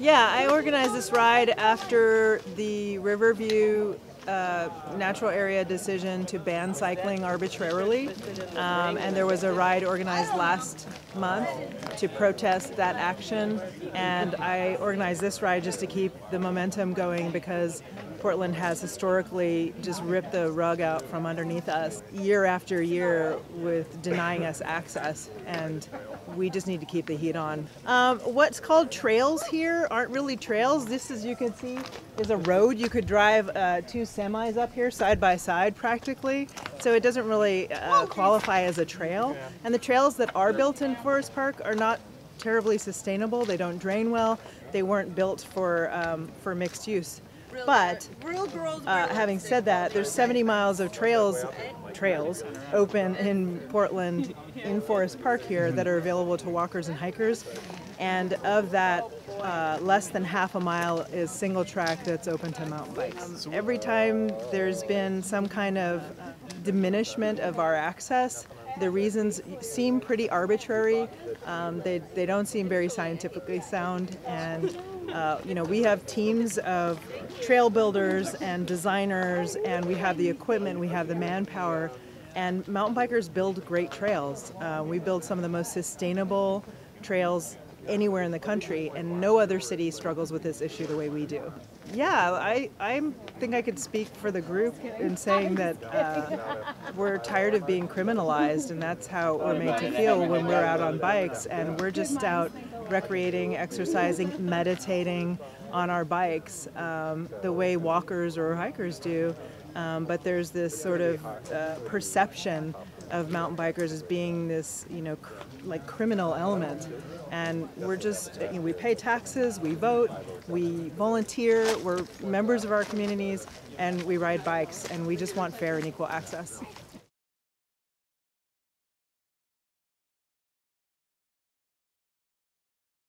Yeah, I organized this ride after the Riverview natural area decision to ban cycling arbitrarily. And there was a ride organized last month to protest that action. And I organized this ride just to keep the momentum going, because Portland has historically just ripped the rug out from underneath us year after year with denying us access, and we just need to keep the heat on. What's called trails here aren't really trails. This, as you can see, is a road. You could drive two semis up here side by side practically, so it doesn't really qualify as a trail. And the trails that are built in Forest Park are not terribly sustainable. They don't drain well. They weren't built for mixed use. But having said that, there's 70 miles of trails open in Portland, in Forest Park here, that are available to walkers and hikers. And of that, less than half a mile is single track that's open to mountain bikes. Every time there's been some kind of diminishment of our access, the reasons seem pretty arbitrary. They don't seem very scientifically sound, and you know, we have teams of trail builders and designers, and we have the equipment, we have the manpower, and mountain bikers build great trails. We build some of the most sustainable trails anywhere in the country, and no other city struggles with this issue the way we do. Yeah, I think I could speak for the group in saying that we're tired of being criminalized, and that's how we're made to feel when we're out on bikes, and we're just out recreating, exercising, meditating on our bikes the way walkers or hikers do. But there's this sort of perception of mountain bikers as being this, you know, like criminal element. And we're just, you know, we pay taxes, we vote, we volunteer, we're members of our communities, and we ride bikes, and we just want fair and equal access.